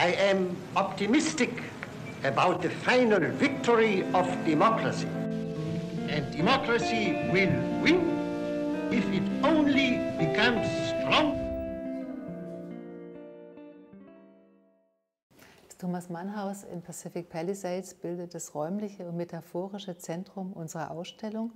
I am optimistic about the final victory of democracy. And democracy will win if it only becomes strong. Das Thomas Mann House in Pacific Palisades bildet das räumliche und metaphorische Zentrum unserer Ausstellung.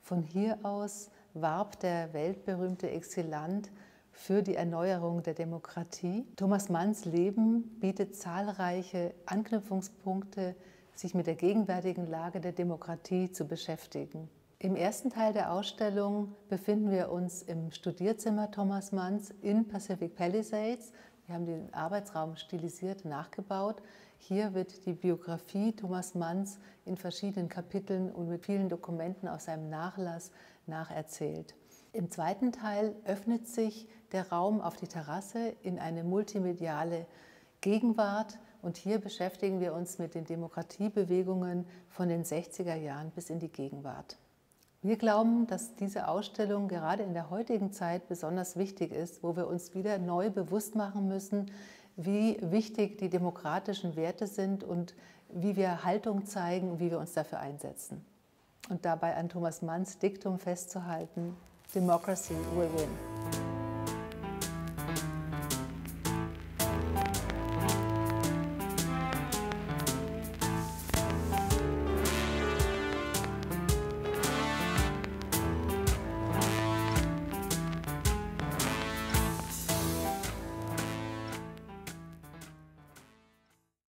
Von hier aus warb der weltberühmte Exilant für die Erneuerung der Demokratie. Thomas Manns Leben bietet zahlreiche Anknüpfungspunkte, sich mit der gegenwärtigen Lage der Demokratie zu beschäftigen. Im ersten Teil der Ausstellung befinden wir uns im Studierzimmer Thomas Manns in Pacific Palisades. Wir haben den Arbeitsraum stilisiert nachgebaut. Hier wird die Biografie Thomas Manns in verschiedenen Kapiteln und mit vielen Dokumenten aus seinem Nachlass nacherzählt. Im zweiten Teil öffnet sich der Raum auf die Terrasse in eine multimediale Gegenwart. Und hier beschäftigen wir uns mit den Demokratiebewegungen von den 60er Jahren bis in die Gegenwart. Wir glauben, dass diese Ausstellung gerade in der heutigen Zeit besonders wichtig ist, wo wir uns wieder neu bewusst machen müssen, wie wichtig die demokratischen Werte sind und wie wir Haltung zeigen und wie wir uns dafür einsetzen. Und dabei an Thomas Manns Diktum festzuhalten: Democracy will win.